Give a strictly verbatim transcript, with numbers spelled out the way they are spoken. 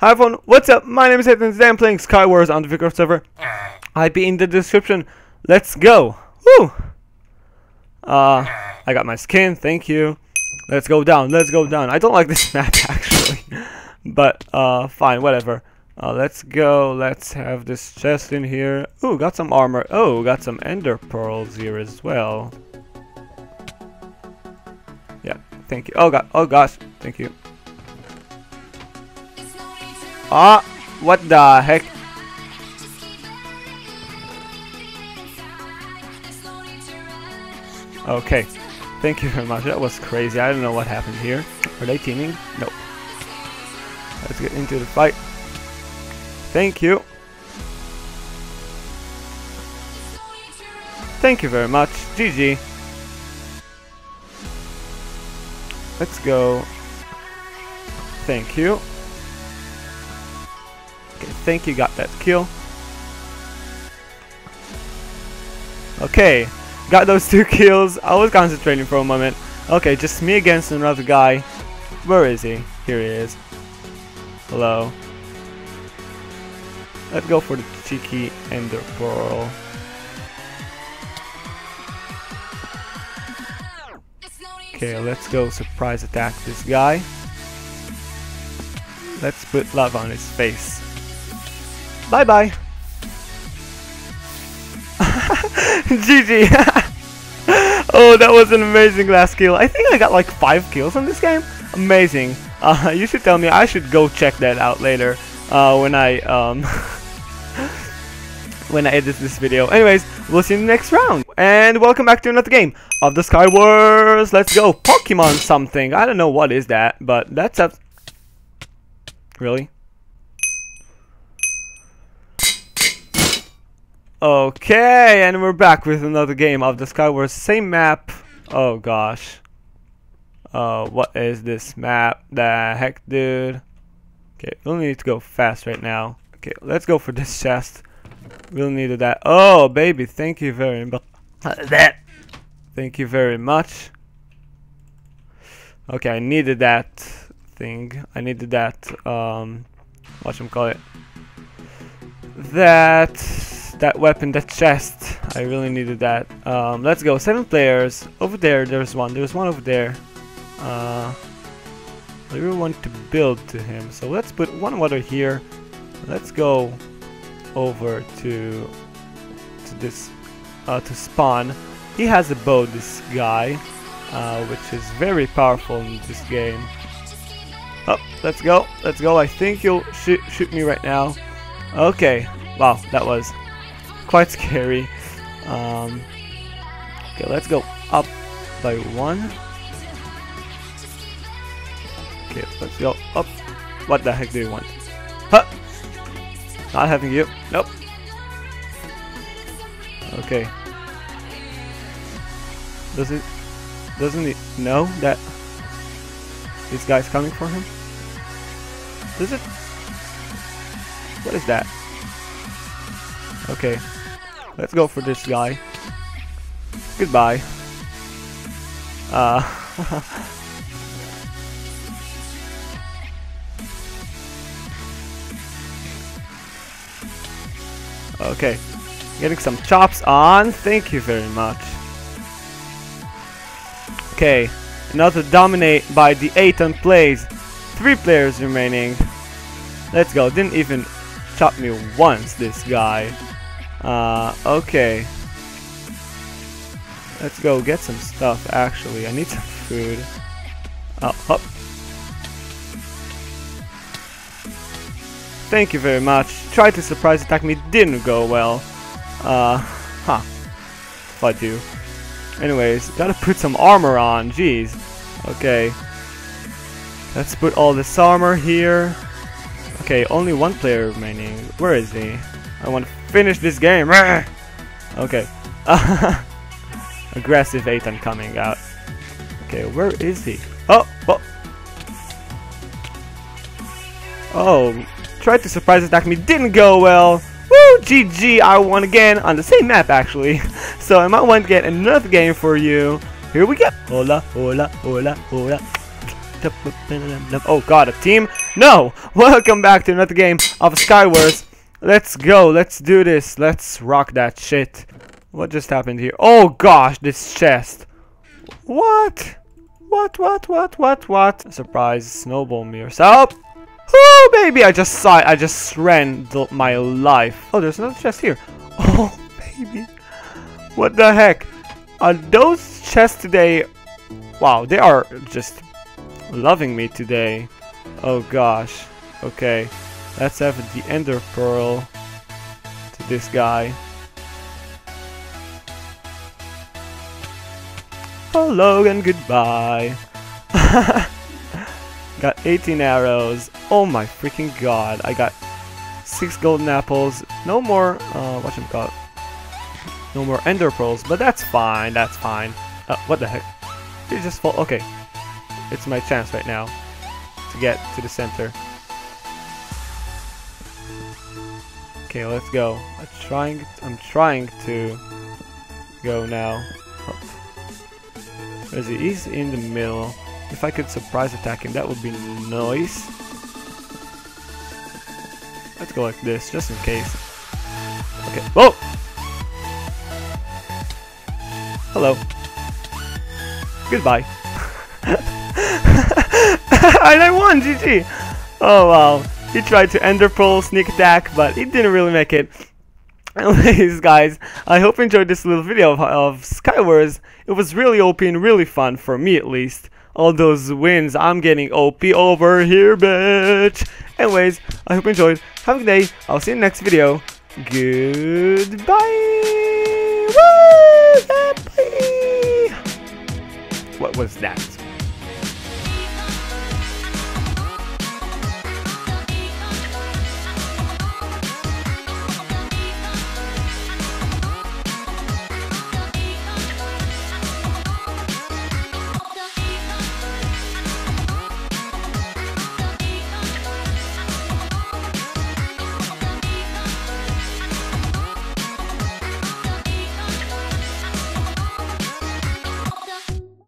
Hi everyone, what's up? My name is Ethan and today I'm playing Sky Wars on the Vikkcraft server. I P in the description. Let's go! Woo! Uh, I got my skin, thank you. Let's go down, let's go down. I don't like this map actually. But, uh, fine, whatever. Uh, let's go, let's have this chest in here. Ooh, got some armor. Oh, got some ender pearls here as well. Yeah, thank you. Oh god, oh gosh, thank you. Ah, oh, what the heck? Okay, thank you very much. That was crazy. I don't know what happened here. Are they teaming? No. Let's get into the fight. Thank you. Thank you very much. G G. Let's go. Thank you. Okay, thank you, got that kill. Okay, got those two kills. I was concentrating for a moment. Okay, just me against another guy. Where is he? Here he is. Hello. Let's go for the cheeky ender pearl. Okay, let's go surprise attack this guy. Let's put love on his face. Bye bye. G G. Oh, that was an amazing last kill. I think I got like five kills on this game. Amazing. Uh, you should tell me. I should go check that out later uh, when I um, when I edit this video. Anyways, we'll see you in the next round. And welcome back to another game of the Sky Wars. Let's go, Pokemon something. I don't know what is that, but that's up. Really? Okay, and we're back with another game of the Sky Wars. Same map. Oh gosh. Uh, what is this map? The heck, dude. Okay, we'll need to go fast right now. Okay, let's go for this chest. We'll need that. Oh, baby, thank you very much. That. Thank you very much. Okay, I needed that thing. I needed that. Um, whatchamacallit. That. That weapon, that chest, I really needed that. Um, let's go, seven players. Over there, there's one. There's one over there. Uh, I really want to build to him. So let's put one water here. Let's go over to, to this, uh, to spawn. He has a bow, this guy, uh, which is very powerful in this game. Oh, let's go, let's go. I think you'll shoot, shoot me right now. Okay, wow, that was quite scary. Um, okay, let's go up by one. Okay, let's go up. What the heck do you want? Huh? Not having you. Nope. Okay. Does it? Doesn't it know that this guy's coming for him? Does it? What is that? Okay. Let's go for this guy. Goodbye. Uh, okay. Getting some chops on. Thank you very much. Okay. Another dominate by the Ethan plays. Three players remaining. Let's go. Didn't even chop me once, this guy. Uh, okay. Let's go get some stuff, actually. I need some food. Oh, hop. Thank you very much. Tried to surprise attack me. Didn't go well. Uh, huh. Fudge you. Anyways, gotta put some armor on. Jeez. Okay. Let's put all this armor here. Okay, only one player remaining. Where is he? I want to finish this game. Okay. Aggressive Ethan coming out. Okay, where is he? Oh, oh. Oh, tried to surprise attack me. Didn't go well. Woo, G G. I won again on the same map, actually. So I might want to get another game for you. Here we go. Hola, hola, hola, hola. Oh god, a team? No! Welcome back to another game of Sky Wars. Let's go, let's do this, let's rock that shit. What just happened here? Oh gosh, this chest. What? What, what, what, what, what? Surprise, snowball mirrors. Oh! Oh baby, I just saw it, I just ran my life. Oh, there's another chest here. Oh baby. What the heck? Are those chests today? Wow, they are just loving me today. Oh gosh. Okay, let's have the Ender Pearl to this guy. Hello and goodbye. Got eighteen arrows. Oh my freaking god! I got six golden apples. No more. Uh, whatchamacallit? No more Ender Pearls, but that's fine. That's fine. Uh, what the heck? You just fall. Okay, it's my chance right now to get to the center. Okay, let's go. I'm trying. I'm trying to go now. Oh. Where is he? He's in the middle. If I could surprise attack him, that would be nice. Let's go like this, just in case. Okay. Whoa! Hello. Goodbye. And I won! G G! Oh wow. He tried to Ender Pearl, sneak attack, but he didn't really make it. Anyways guys, I hope you enjoyed this little video of, of Sky Wars. It was really O P and really fun, for me at least. All those wins, I'm getting O P over here, bitch. Anyways, I hope you enjoyed. Have a good day. I'll see you in the next video. Goodbye. What was that?